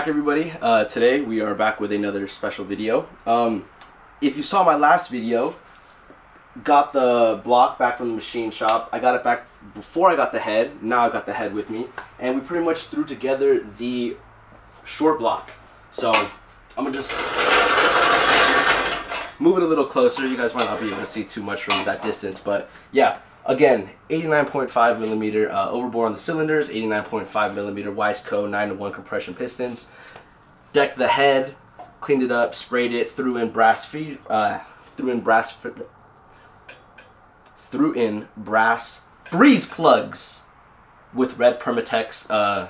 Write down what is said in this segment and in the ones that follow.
back, everybody. Today we are back with another special video. If you saw my last video, got the block back from the machine shop. I got it back before I got the head. Now I've got the head with me, and we pretty much threw together the short block. So I'm gonna just move it a little closer. You guys might not be able to see too much from that distance, but yeah. Again, 89.5 millimeter overbore on the cylinders, 89.5 millimeter Weisco 9-to-1 compression pistons. Decked the head, cleaned it up, sprayed it, threw in brass breeze plugs with red Permatex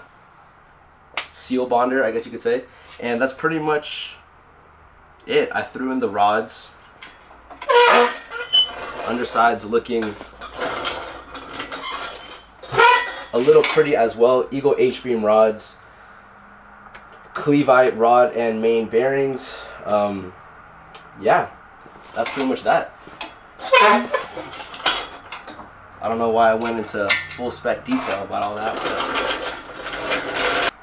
seal bonder, I guess you could say. And that's pretty much it. I threw in the rods. Undersides looking a little pretty as well. Eagle H-beam rods, cleavite rod and main bearings. Yeah, that's pretty much that. I don't know why I went into full spec detail about all that.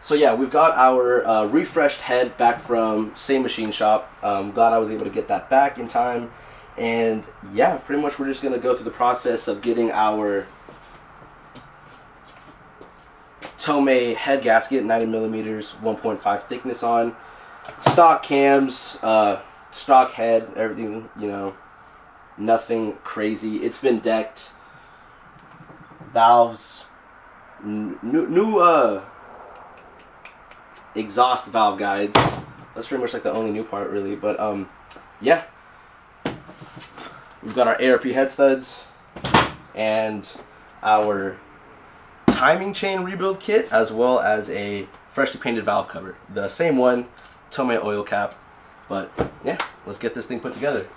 So yeah, we've got our refreshed head back from same machine shop. Glad I was able to get that back in time. And yeah, pretty much we're just gonna go through the process of getting our Tomei head gasket, 90 millimeters, 1.5 thickness on. Stock cams, stock head, everything, you know, nothing crazy. It's been decked. Valves, new exhaust valve guides. That's pretty much like the only new part really, but yeah. We've got our ARP head studs and our timing chain rebuild kit, as well as a freshly painted valve cover. The same one, Tomei oil cap. But yeah, let's get this thing put together.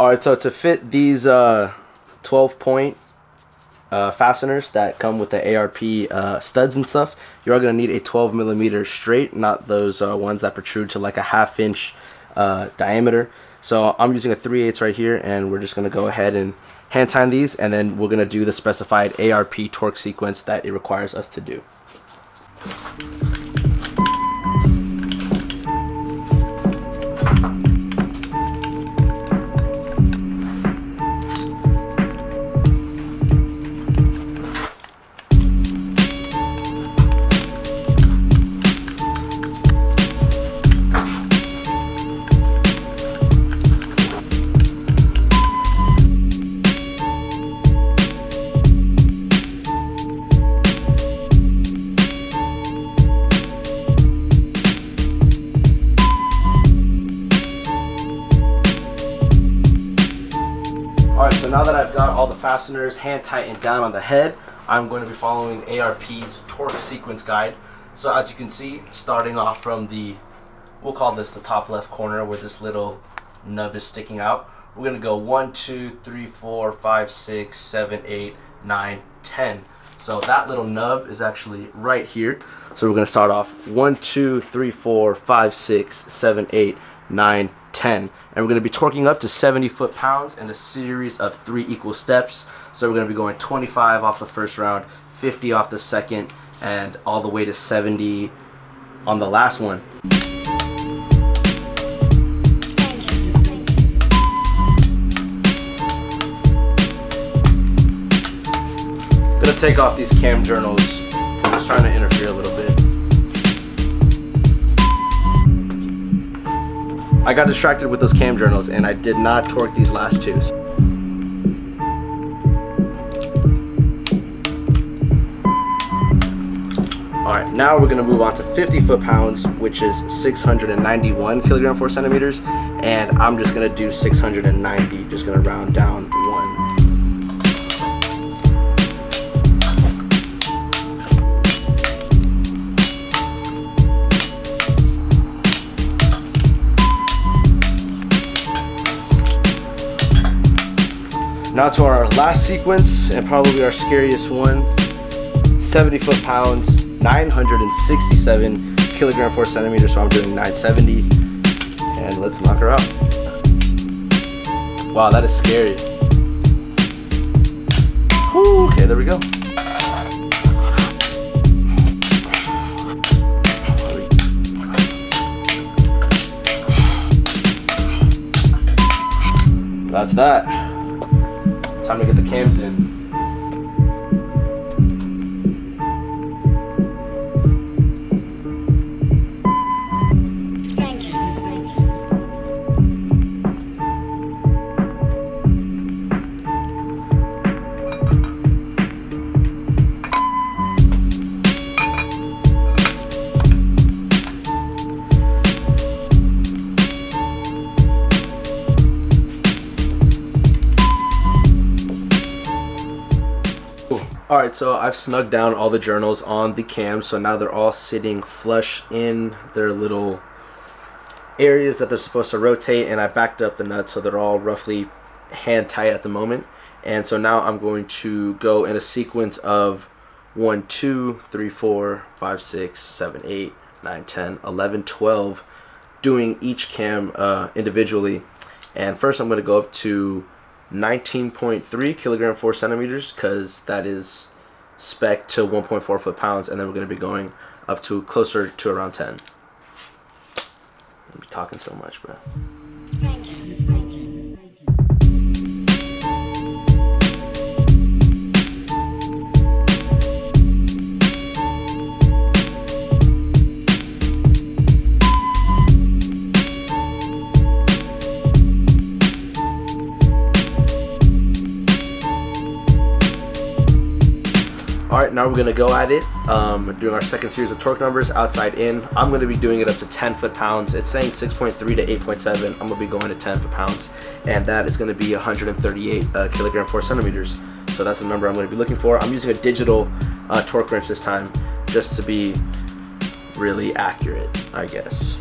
Alright, so to fit these 12-point fasteners that come with the ARP studs and stuff, you are going to need a 12 millimeter straight, not those ones that protrude to like a half-inch diameter. So I'm using a 3/8 right here, and we're just going to go ahead and hand time these, and then we're going to do the specified ARP torque sequence that it requires us to do. So now that I've got all the fasteners hand tightened down on the head, I'm going to be following ARP's torque sequence guide. So as you can see, starting off from the, we'll call this the top left corner where this little nub is sticking out, we're going to go 1, 2, 3, 4, 5, 6, 7, 8, 9, 10. So that little nub is actually right here. So we're going to start off 1, 2, 3, 4, 5, 6, 7, 8, 9, 10. 10, and we're going to be torquing up to 70 foot-pounds in a series of 3 equal steps. So we're going to be going 25 off the first round, 50 off the second, and all the way to 70 on the last one. I'm going to take off these cam journals. I'm just trying to interfere a little bit. I got distracted with those cam journals and I did not torque these last two. Alright, now we're going to move on to 50 foot-pounds, which is 691 kg/cm, and I'm just going to do 690, just going to round down 1. Now to our last sequence, and probably our scariest one, 70 foot-pounds, 967 kg/cm, so I'm doing 970, and let's knock her out. Wow, that is scary. Whew, okay, there we go. That's that. Time to get the cams in. Alright, so I've snugged down all the journals on the cam, so now they're all sitting flush in their little areas that they're supposed to rotate, and I backed up the nuts so they're all roughly hand tight at the moment. And so now I'm going to go in a sequence of 1, 2, 3, 4, 5, 6, 7, 8, 9, 10, 11, 12, doing each cam individually. And first I'm going to go up to 19.3 kg/cm because that is spec to 1.4 foot-pounds, and then we're going to be going up to closer to around 10. I'm talking so much, bro. Alright, now we're going to go at it, doing our second series of torque numbers, outside in. I'm going to be doing it up to 10 foot-pounds. It's saying 6.3 to 8.7. I'm going to be going to 10 foot-pounds, and that is going to be 138 kg/cm. So that's the number I'm going to be looking for. I'm using a digital torque wrench this time, just to be really accurate, I guess.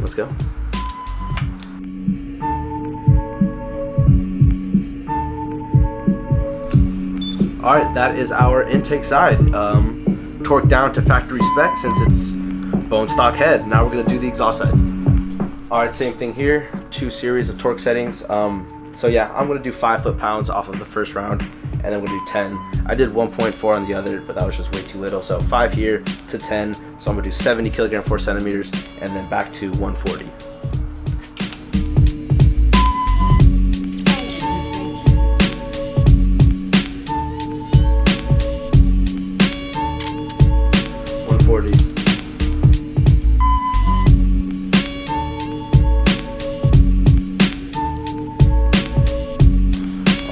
Let's go. Alright, that is our intake side, torqued down to factory spec since it's bone stock head. Now we're going to do the exhaust side. Alright, same thing here, 2 series of torque settings. So yeah, I'm going to do 5 foot-pounds off of the first round, and then we'll do 10. I did 1.4 on the other, but that was just way too little, so 5 here to 10, so I'm going to do 70 kg/cm, and then back to 140.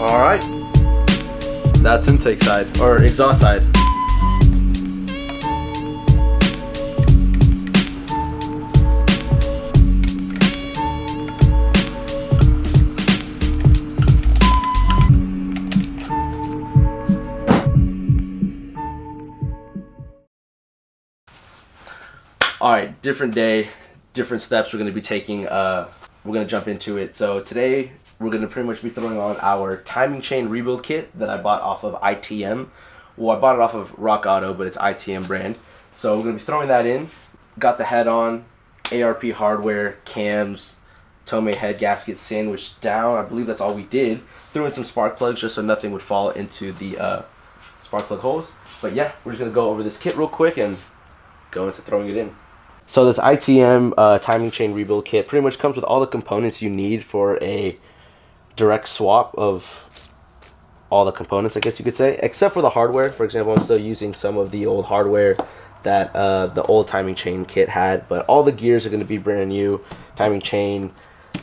Alright, that's intake side, or exhaust side. Alright, different day, different steps we're going to be taking, we're going to jump into it. So today we're going to pretty much be throwing on our timing chain rebuild kit that I bought off of ITM. Well, I bought it off of Rock Auto, but it's ITM brand. So we're going to be throwing that in. Got the head on, ARP hardware, cams, Tomei head gasket sandwiched down. I believe that's all we did. Threw in some spark plugs just so nothing would fall into the spark plug holes. But yeah, we're just going to go over this kit real quick and go into throwing it in. So this ITM timing chain rebuild kit pretty much comes with all the components you need for a direct swap of all the components, I guess you could say, except for the hardware. For example, I'm still using some of the old hardware that the old timing chain kit had, but all the gears are going to be brand new. Timing chain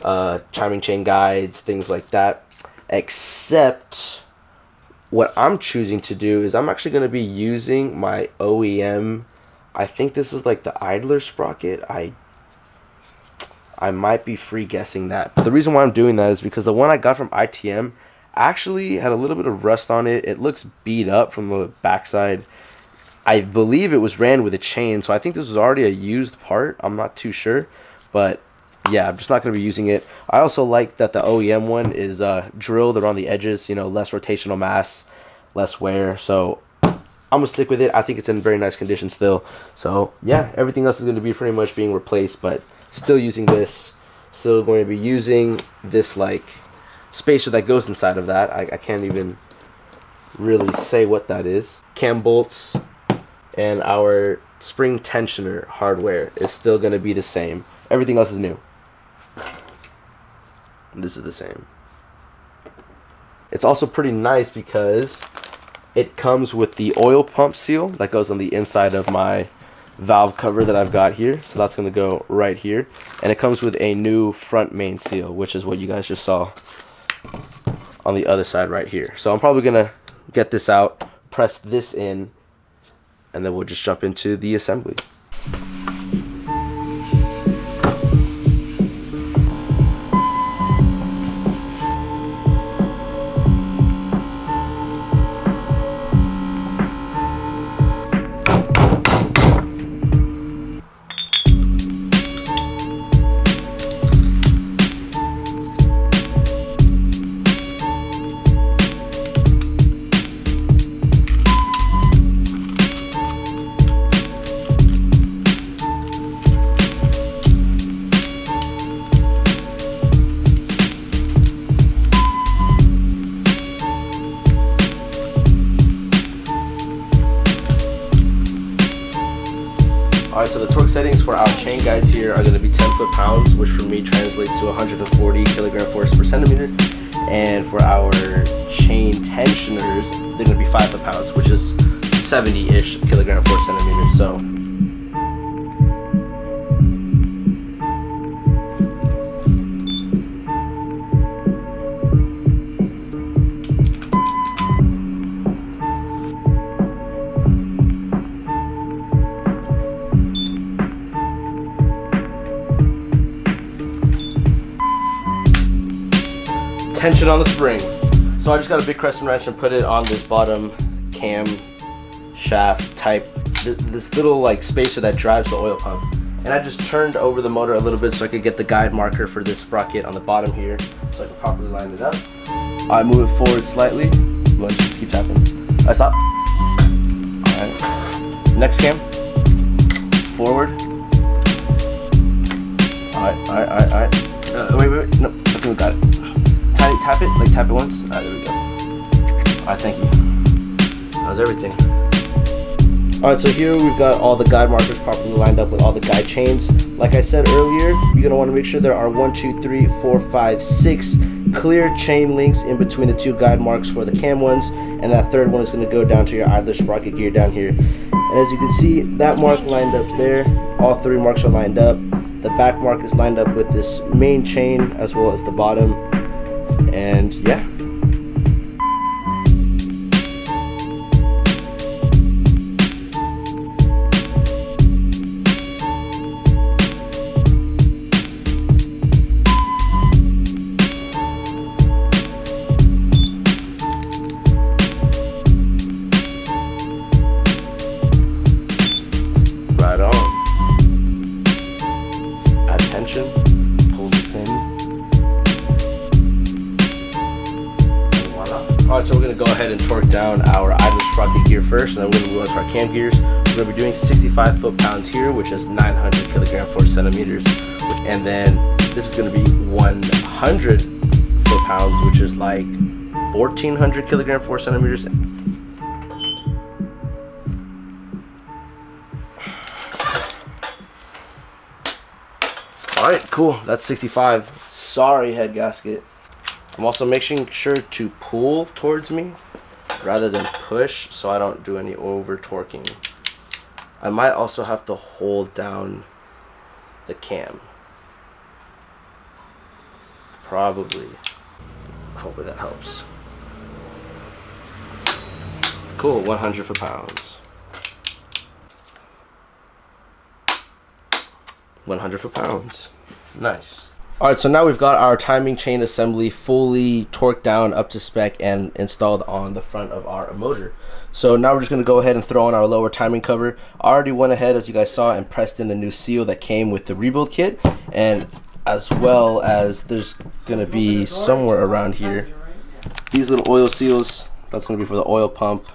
guides, things like that, except what I'm choosing to do is I'm actually going to be using my OEM. I think this is like the idler sprocket. I might be free guessing that, but the reason why I'm doing that is because the one I got from ITM actually had a little bit of rust on it. It looks beat up from the backside. I believe it was ran with a chain, so I think this was already a used part. I'm not too sure, but yeah, I'm just not going to be using it. I also like that the OEM one is drilled around the edges, you know, less rotational mass, less wear, so I'm going to stick with it. I think it's in very nice condition still, so yeah, everything else is going to be pretty much being replaced, but still using this, still going to be using this, like, spacer that goes inside of that. I can't even really say what that is. Cam bolts and our spring tensioner hardware is still going to be the same. Everything else is new. This is the same. It's also pretty nice because it comes with the oil pump seal that goes on the inside of my valve cover that I've got here, so that's going to go right here, and it comes with a new front main seal, which is what you guys just saw on the other side right here. So I'm probably going to get this out, press this in, and then we'll just jump into the assembly. Alright, so the torque settings for our chain guides here are going to be 10 foot-pounds, which for me translates to 140 kilogram force per centimeter. And for our chain tensioners, they're going to be 5 foot-pounds, which is 70-ish kilogram force centimeter. So tension on the spring. So I just got a big crescent wrench and put it on this bottom cam shaft type, this little like spacer that drives the oil pump. And I just turned over the motor a little bit so I could get the guide marker for this sprocket on the bottom here so I could properly line it up. I move it forward slightly. Well, it just keeps happening. I stop. All right. Next cam. Forward. All right. Wait. No, I think we got it. Tap it once. Alright, there we go. Alright, thank you. That was everything. Alright, so here we've got all the guide markers properly lined up with all the guide chains. Like I said earlier, you're going to want to make sure there are 1, 2, 3, 4, 5, 6 clear chain links in between the two guide marks for the cam ones, and that third one is going to go down to your idler sprocket gear down here. And as you can see, that mark lined up there. All three marks are lined up. The back mark is lined up with this main chain as well as the bottom. And yeah. Right on. Add tension, pull the pin. Alright, so we're going to go ahead and torque down our idler rod the gear first, and then we're going to move on to our cam gears. We're going to be doing 65 foot-pounds here, which is 900 kg/4 cm, and then this is going to be 100 foot-pounds, which is like 1400 kg/4 cm. Alright, cool. That's 65. Sorry, head gasket. I'm also making sure to pull towards me rather than push so I don't do any over torquing. I might also have to hold down the cam. Probably. Hopefully that helps. Cool, 100 foot-pounds. 100 foot-pounds. Nice. Alright, so now we've got our timing chain assembly fully torqued down up to spec and installed on the front of our motor. So now we're just going to go ahead and throw on our lower timing cover. I already went ahead, as you guys saw, and pressed in the new seal that came with the rebuild kit, and as well as there's going to be somewhere around here these little oil seals. That's going to be for the oil pump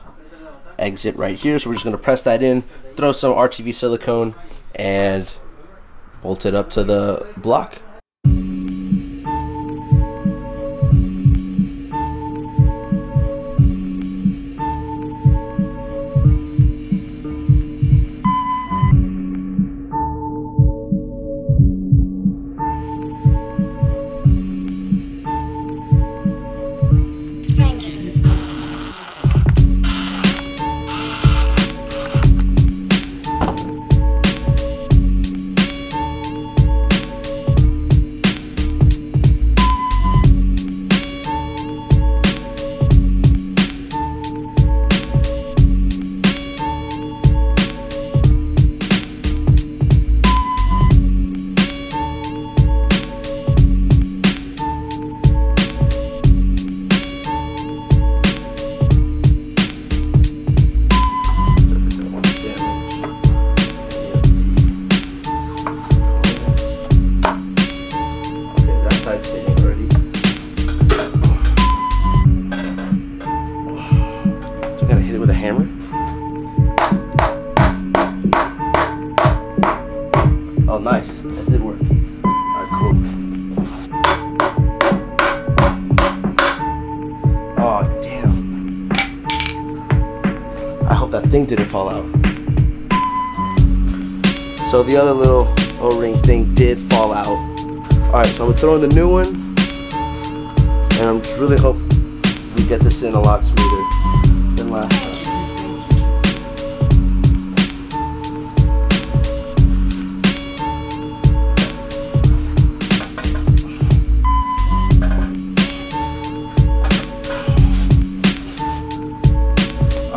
exit right here. So we're just going to press that in, throw some RTV silicone, and bolt it up to the block. Nice, that did work. Alright, cool. Oh, damn. I hope that thing didn't fall out. So the other little O-ring thing did fall out. Alright, so I'm throwing the new one, and I'm just really hoping we get this in a lot smoother than last time.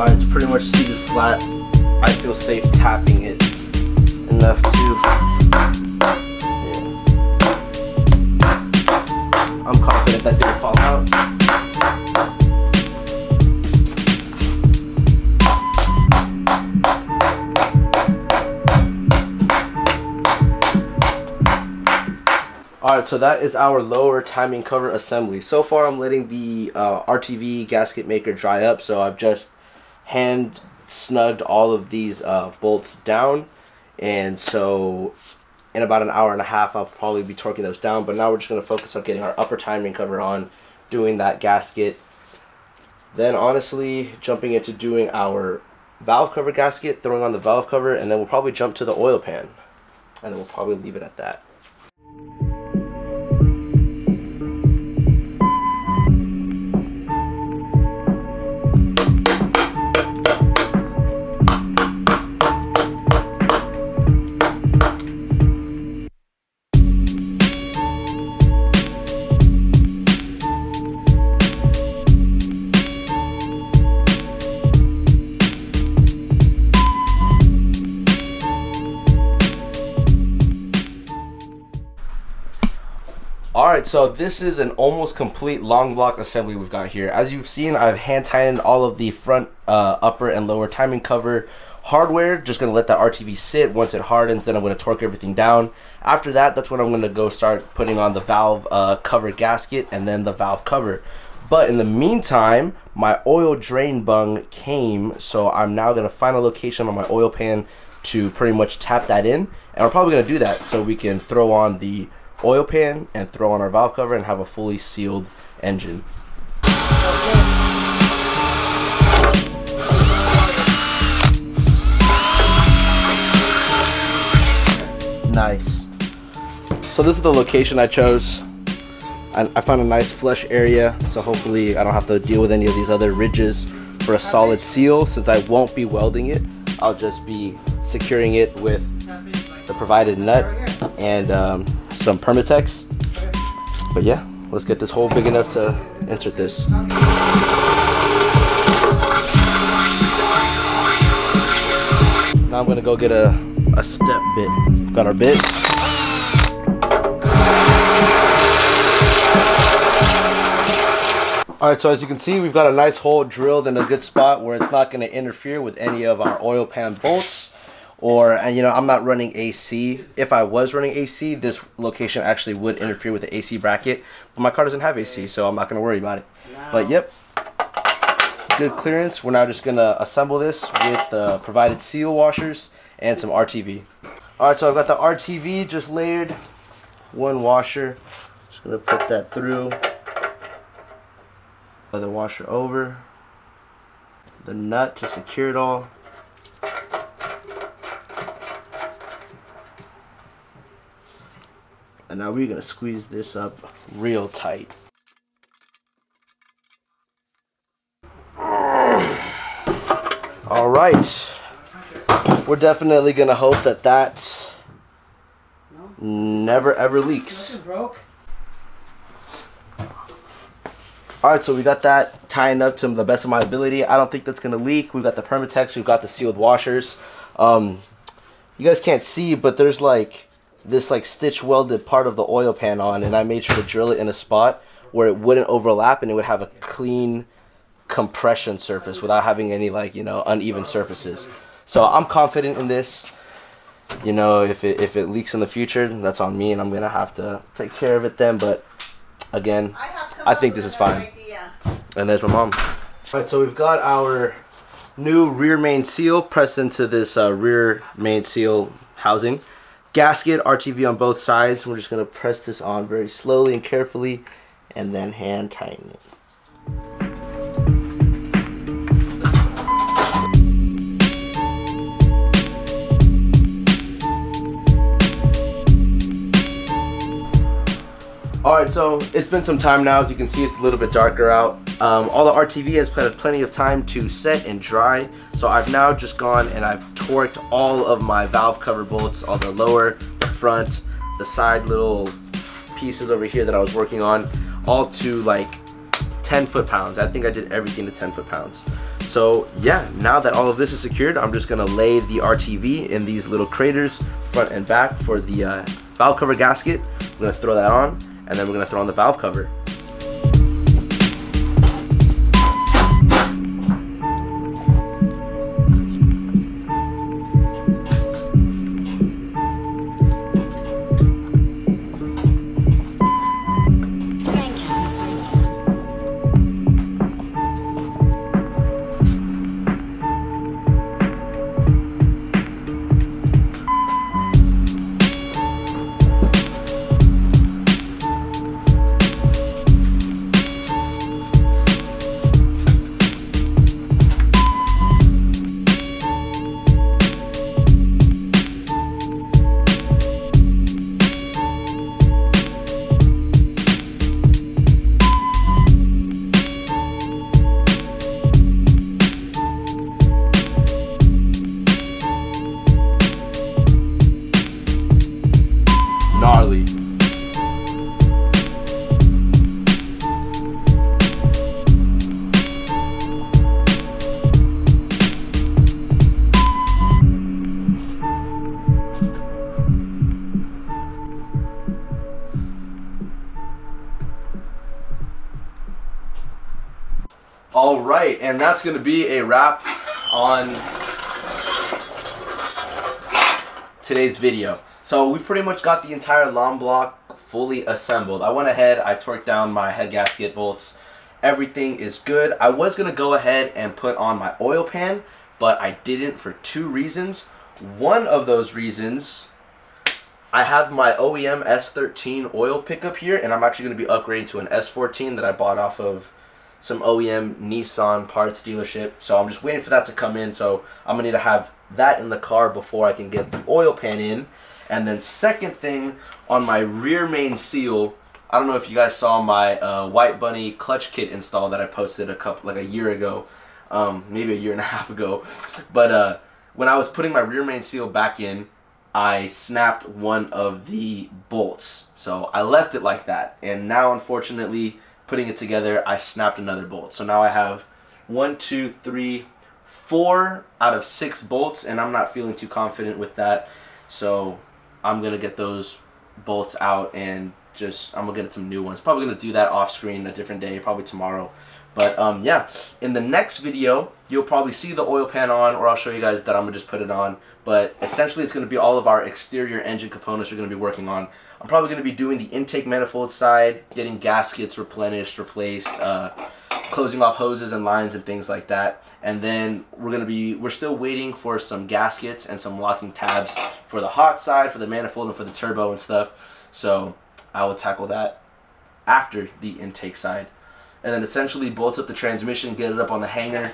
It's pretty much seated flat. I feel safe tapping it enough to... yeah. I'm confident that didn't fall out. Alright, so that is our lower timing cover assembly. So far I'm letting the RTV gasket maker dry up, so I've just hand snugged all of these bolts down, and so in about an hour and a half I'll probably be torquing those down. But now we're just going to focus on getting our upper timing cover on, doing that gasket, then honestly jumping into doing our valve cover gasket, throwing on the valve cover, and then we'll probably jump to the oil pan, and then we'll probably leave it at that. Alright, so this is an almost complete long block assembly we've got here. As you've seen, I've hand tightened all of the front, upper and lower timing cover hardware. Just going to let that RTV sit. Once it hardens, then I'm going to torque everything down. After that, that's when I'm going to go start putting on the valve cover gasket and then the valve cover. But in the meantime, my oil drain bung came, so I'm now gonna find a location on my oil pan to pretty much tap that in, and we're probably gonna do that so we can throw on the oil pan and throw on our valve cover and have a fully sealed engine. Nice. So this is the location I chose. I found a nice flush area, so hopefully I don't have to deal with any of these other ridges for a solid seal, since I won't be welding it. I'll just be securing it with the provided nut and some Permatex. But yeah, let's get this hole big enough to insert this. Now I'm gonna go get a step bit. Got our bit. Alright, so as you can see, we've got a nice hole drilled in a good spot where it's not going to interfere with any of our oil pan bolts. And you know, I'm not running AC. If I was running AC, this location actually would interfere with the AC bracket. But my car doesn't have AC, so I'm not going to worry about it. But yep, good clearance. We're now just going to assemble this with the provided seal washers and some RTV. Alright, so I've got the RTV just layered. One washer. Just going to put that through. The washer over, the nut to secure it all. And now we're going to squeeze this up real tight. All right, we're definitely going to hope that that never ever leaks. Alright, so we got that tying up to the best of my ability. I don't think that's going to leak. We've got the Permatex. We've got the sealed washers. You guys can't see, but there's like this like stitch welded part of the oil pan on, and I made sure to drill it in a spot where it wouldn't overlap and it would have a clean compression surface without having any like, you know, uneven surfaces. So I'm confident in this. You know, if it leaks in the future, that's on me and I'm going to have to take care of it then, but again, I think this is fine. And there's my mom. Alright, so we've got our new rear main seal pressed into this rear main seal housing. Gasket, RTV on both sides. We're just going to press this on very slowly and carefully and then hand tighten it. Alright, so it's been some time now. As you can see, it's a little bit darker out. All the RTV has had plenty of time to set and dry, so I've now just gone and I've torqued all of my valve cover bolts, all the lower, the front, the side little pieces over here that I was working on, all to like 10 foot-pounds. I think I did everything to 10 foot-pounds. So yeah, now that all of this is secured, I'm just going to lay the RTV in these little craters, front and back, for the valve cover gasket. I'm going to throw that on, and then we're going to throw on the valve cover. All right, and that's going to be a wrap on today's video. So we've pretty much got the entire long block fully assembled. I went ahead, I torqued down my head gasket bolts, Everything is good. I was going to go ahead and put on my oil pan, but I didn't for two reasons. One of those reasons, I have my OEM S13 oil pickup here, and I'm actually going to be upgrading to an S14 that I bought off of some OEM Nissan parts dealership. So I'm just waiting for that to come in, so I'm going to need to have that in the car before I can get the oil pan in. And then second thing, on my rear main seal, I don't know if you guys saw my White Bunny clutch kit install that I posted like a year ago, maybe a year and a half ago. But when I was putting my rear main seal back in, I snapped one of the bolts. So I left it like that, and now unfortunately putting it together, I snapped another bolt. So now I have 4 out of 6 bolts, and I'm not feeling too confident with that. So I'm gonna get those bolts out and I'm gonna get some new ones. Probably gonna do that off screen a different day, probably tomorrow. But yeah, in the next video, you'll probably see the oil pan on, or I'll show you guys that I'm gonna just put it on. But essentially, it's gonna be all of our exterior engine components we're gonna be working on. I'm probably gonna be doing the intake manifold side, getting gaskets replenished, replaced, closing off hoses and lines and things like that. And then we're still waiting for some gaskets and some locking tabs for the hot side, for the manifold, and for the turbo and stuff. So I will tackle that after the intake side. And then essentially bolt up the transmission, get it up on the hanger,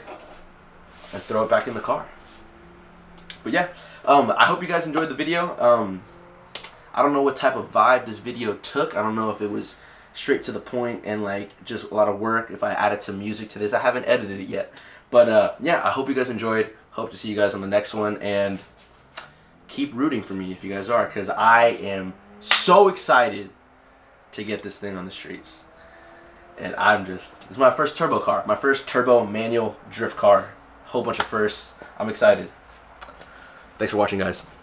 and throw it back in the car. But yeah, I hope you guys enjoyed the video. I don't know what type of vibe this video took. I don't know if it was straight to the point and like just a lot of work, if I added some music to this. I haven't edited it yet. But yeah, I hope you guys enjoyed. Hope to see you guys on the next one, and keep rooting for me if you guys are, because I am so excited to get this thing on the streets. And it's my first turbo car, my first turbo manual drift car. Whole bunch of firsts. I'm excited. Thanks for watching, guys.